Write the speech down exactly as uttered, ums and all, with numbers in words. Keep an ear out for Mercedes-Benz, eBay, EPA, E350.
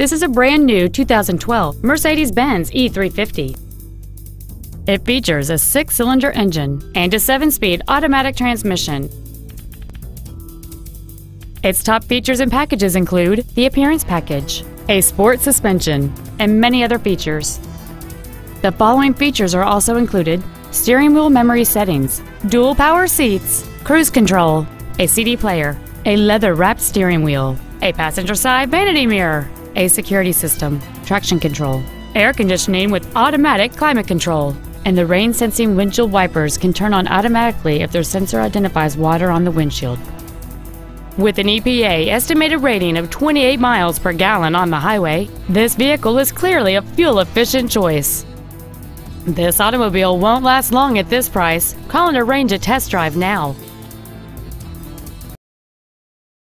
This is a brand new two thousand twelve Mercedes-Benz E three fifty. It features a six-cylinder engine and a seven-speed automatic transmission. Its top features and packages include the appearance package, a sport suspension, and many other features. The following features are also included: steering wheel memory settings, dual power seats, cruise control, a C D player, a leather-wrapped steering wheel, a passenger side vanity mirror, a security system, traction control, air conditioning with automatic climate control, and the rain-sensing windshield wipers can turn on automatically if their sensor identifies water on the windshield. With an E P A estimated rating of twenty-eight miles per gallon on the highway, this vehicle is clearly a fuel-efficient choice. This automobile won't last long at this price. Call and arrange a test drive now.